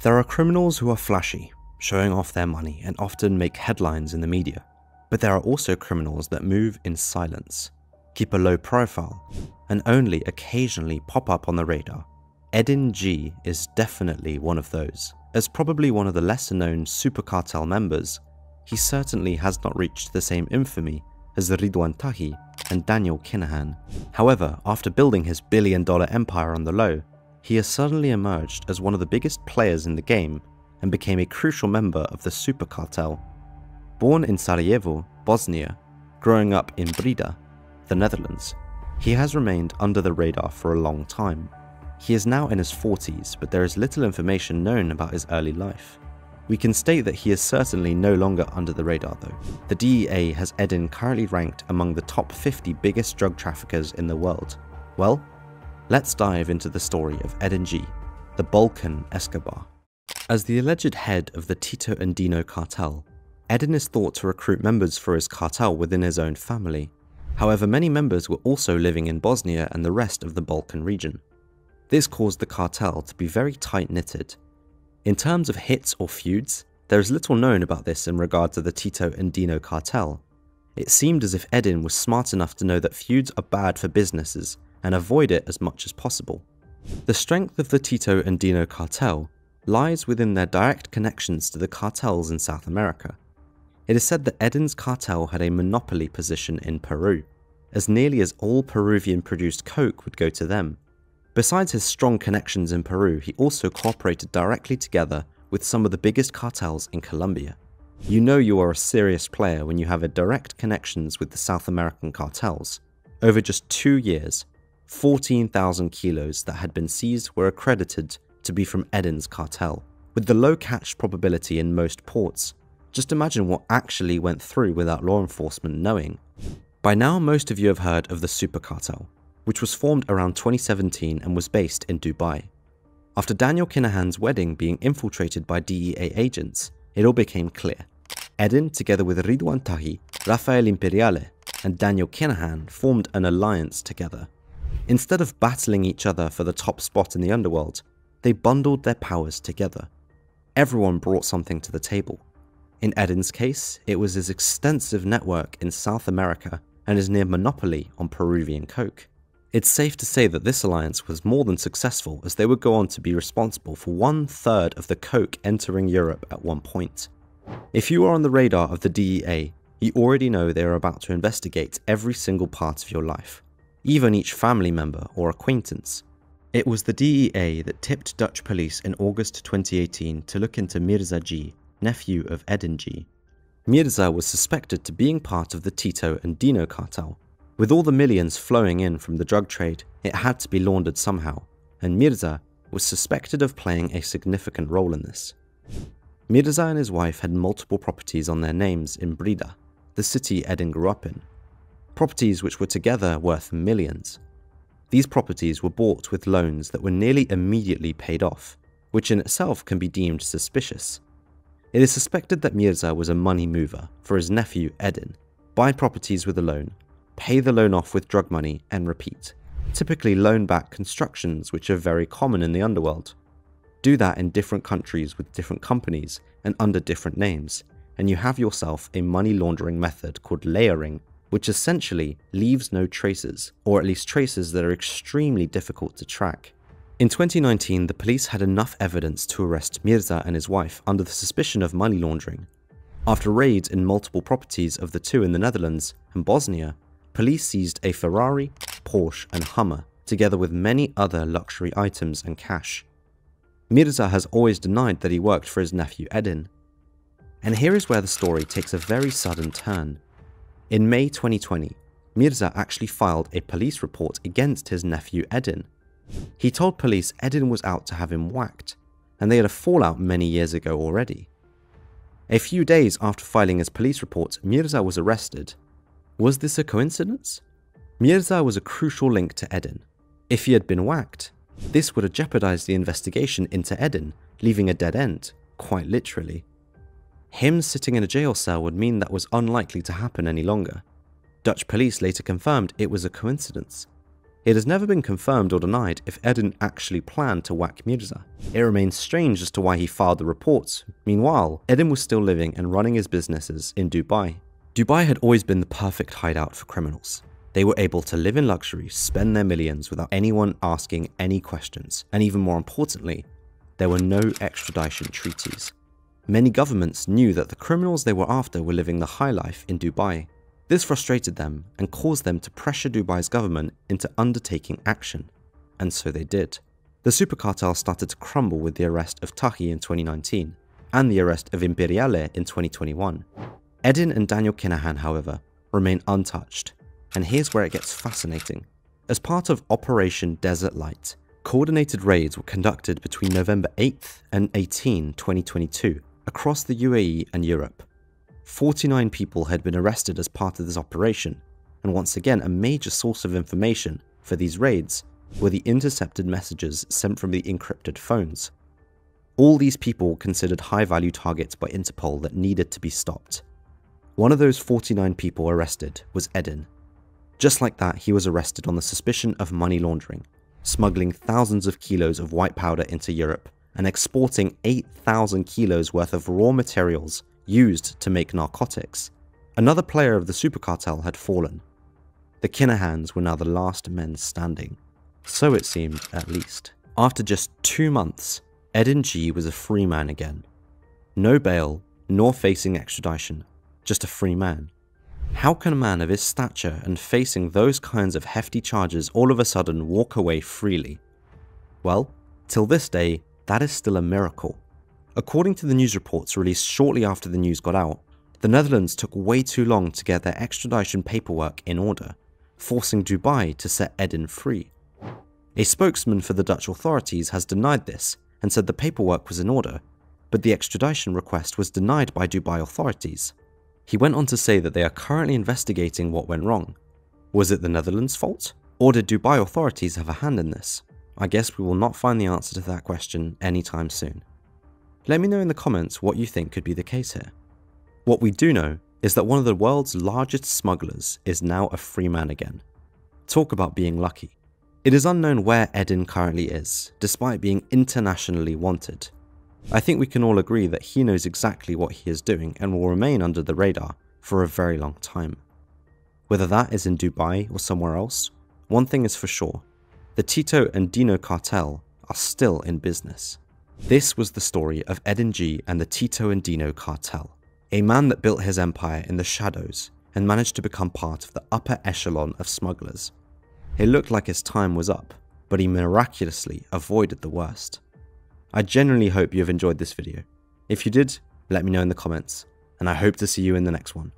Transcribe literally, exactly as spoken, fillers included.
There are criminals who are flashy, showing off their money and often make headlines in the media. But there are also criminals that move in silence, keep a low profile, and only occasionally pop up on the radar. Edin G is definitely one of those. As probably one of the lesser-known Super Cartel members, he certainly has not reached the same infamy as Ridouan Taghi and Daniel Kinahan. However, after building his billion-dollar empire on the low, he has suddenly emerged as one of the biggest players in the game and became a crucial member of the Super Cartel. Born in Sarajevo, Bosnia, growing up in Breda, the Netherlands, he has remained under the radar for a long time. He is now in his forties, but there is little information known about his early life. We can state that he is certainly no longer under the radar though. The D E A has Edin currently ranked among the top fifty biggest drug traffickers in the world. Well, let's dive into the story of Edin G, the Balkan Escobar. As the alleged head of the Tito and Dino cartel, Edin is thought to recruit members for his cartel within his own family. However, many members were also living in Bosnia and the rest of the Balkan region. This caused the cartel to be very tight-knitted. In terms of hits or feuds, there is little known about this in regard to the Tito and Dino cartel. It seemed as if Edin was smart enough to know that feuds are bad for businesses and avoid it as much as possible. The strength of the Tito and Dino cartel lies within their direct connections to the cartels in South America. It is said that Edin's cartel had a monopoly position in Peru, as nearly as all Peruvian-produced coke would go to them. Besides his strong connections in Peru, he also cooperated directly together with some of the biggest cartels in Colombia. You know you are a serious player when you have a direct connections with the South American cartels. Over just two years, fourteen thousand kilos that had been seized were accredited to be from Edin's cartel. With the low catch probability in most ports, just imagine what actually went through without law enforcement knowing. By now, most of you have heard of the Super Cartel, which was formed around twenty seventeen and was based in Dubai. After Daniel Kinahan's wedding being infiltrated by D E A agents, it all became clear. Edin, together with Ridouan Taghi, Raffaele Imperiale, and Daniel Kinahan formed an alliance together. Instead of battling each other for the top spot in the underworld, they bundled their powers together. Everyone brought something to the table. In Edin's case, it was his extensive network in South America and his near monopoly on Peruvian coke. It's safe to say that this alliance was more than successful, as they would go on to be responsible for one third of the coke entering Europe at one point. If you are on the radar of the D E A, you already know they are about to investigate every single part of your life, even each family member or acquaintance. It was the D E A that tipped Dutch police in August twenty eighteen to look into Mirza G, nephew of Edin G. Mirza was suspected to being part of the Tito and Dino cartel. With all the millions flowing in from the drug trade, it had to be laundered somehow, and Mirza was suspected of playing a significant role in this. Mirza and his wife had multiple properties on their names in Breda, the city Edin grew up in. Properties which were together worth millions. These properties were bought with loans that were nearly immediately paid off, which in itself can be deemed suspicious. It is suspected that Mirza was a money mover for his nephew Edin. Buy properties with a loan, pay the loan off with drug money, and repeat. Typically loan back constructions, which are very common in the underworld. Do that in different countries with different companies and under different names, and you have yourself a money laundering method called layering, which essentially leaves no traces, or at least traces that are extremely difficult to track. In twenty nineteen, the police had enough evidence to arrest Mirza and his wife under the suspicion of money laundering. After raids in multiple properties of the two in the Netherlands and Bosnia, police seized a Ferrari, Porsche, and Hummer, together with many other luxury items and cash. Mirza has always denied that he worked for his nephew Edin. And here is where the story takes a very sudden turn. In May twenty twenty, Mirza actually filed a police report against his nephew Edin. He told police Edin was out to have him whacked, and they had a fallout many years ago already. A few days after filing his police report, Mirza was arrested. Was this a coincidence? Mirza was a crucial link to Edin. If he had been whacked, this would have jeopardized the investigation into Edin, leaving a dead end, quite literally. Him sitting in a jail cell would mean that was unlikely to happen any longer. Dutch police later confirmed it was a coincidence. It has never been confirmed or denied if Eden actually planned to whack Mirza. It remains strange as to why he filed the reports. Meanwhile, Eden was still living and running his businesses in Dubai. Dubai had always been the perfect hideout for criminals. They were able to live in luxury, spend their millions without anyone asking any questions, and even more importantly, there were no extradition treaties. Many governments knew that the criminals they were after were living the high life in Dubai. This frustrated them and caused them to pressure Dubai's government into undertaking action, and so they did. The Super Cartel started to crumble with the arrest of Taghi in twenty nineteen, and the arrest of Imperiale in twenty twenty-one. Eden and Daniel Kinahan, however, remain untouched, and here's where it gets fascinating. As part of Operation Desert Light, coordinated raids were conducted between November eighth and eighteenth, twenty twenty-two, across the U A E and Europe. forty-nine people had been arrested as part of this operation, and once again a major source of information for these raids were the intercepted messages sent from the encrypted phones. All these people were considered high-value targets by Interpol that needed to be stopped. One of those forty-nine people arrested was Eden. Just like that, he was arrested on the suspicion of money laundering, smuggling thousands of kilos of white powder into Europe, and exporting eight thousand kilos worth of raw materials used to make narcotics. Another player of the Super Cartel had fallen. The Kinahans were now the last men standing. So it seemed, at least. After just two months, Eden G was a free man again. No bail, nor facing extradition, just a free man. How can a man of his stature and facing those kinds of hefty charges all of a sudden walk away freely? Well, till this day, that is still a miracle. According to the news reports released shortly after the news got out, the Netherlands took way too long to get their extradition paperwork in order, forcing Dubai to set Eden free. A spokesman for the Dutch authorities has denied this and said the paperwork was in order, but the extradition request was denied by Dubai authorities. He went on to say that they are currently investigating what went wrong. Was it the Netherlands' fault? Or did Dubai authorities have a hand in this? I guess we will not find the answer to that question anytime soon. Let me know in the comments what you think could be the case here. What we do know is that one of the world's largest smugglers is now a free man again. Talk about being lucky. It is unknown where Eden currently is, despite being internationally wanted. I think we can all agree that he knows exactly what he is doing and will remain under the radar for a very long time. Whether that is in Dubai or somewhere else, one thing is for sure, the Tito and Dino cartel are still in business. This was the story of Eden G and the Tito and Dino cartel, a man that built his empire in the shadows and managed to become part of the upper echelon of smugglers. It looked like his time was up, but he miraculously avoided the worst. I genuinely hope you have enjoyed this video. If you did, let me know in the comments, and I hope to see you in the next one.